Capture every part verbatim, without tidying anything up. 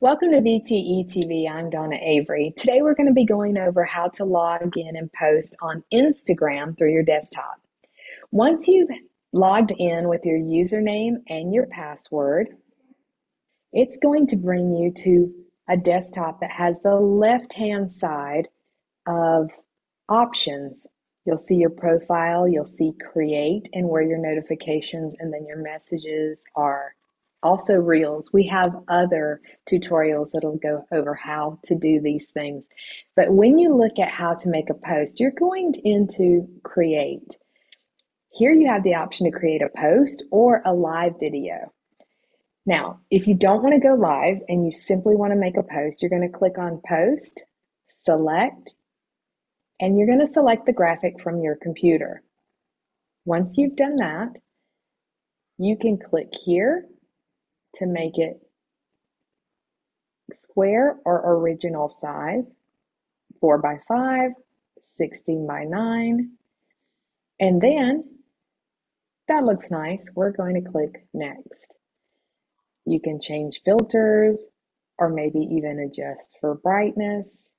Welcome to V T E T V. I'm Dawna Avery. Today we're going to be going over how to log in and post on Instagram through your desktop. Once you've logged in with your username and your password, it's going to bring you to a desktop that has the left-hand side of options. You'll see your profile, you'll see create and where your notifications and then your messages are. Also reels. We have other tutorials that'll go over how to do these things. But when you look at how to make a post, you're going into create. Here you have the option to create a post or a live video. Now, if you don't want to go live and you simply want to make a post, you're going to click on post, select, and you're going to select the graphic from your computer. Once you've done that, you can click here to make it square or original size, four by five, sixteen by nine, and then that looks nice. We're going to click next. You can change filters or maybe even adjust for brightness.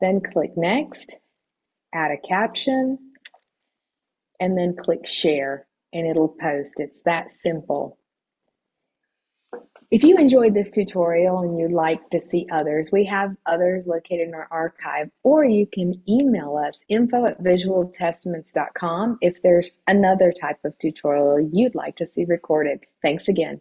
Then click next, add a caption, and then click share and it'll post. It's that simple. If you enjoyed this tutorial and you'd like to see others, we have others located in our archive, or you can email us info at visual testaments dot com if there's another type of tutorial you'd like to see recorded. Thanks again.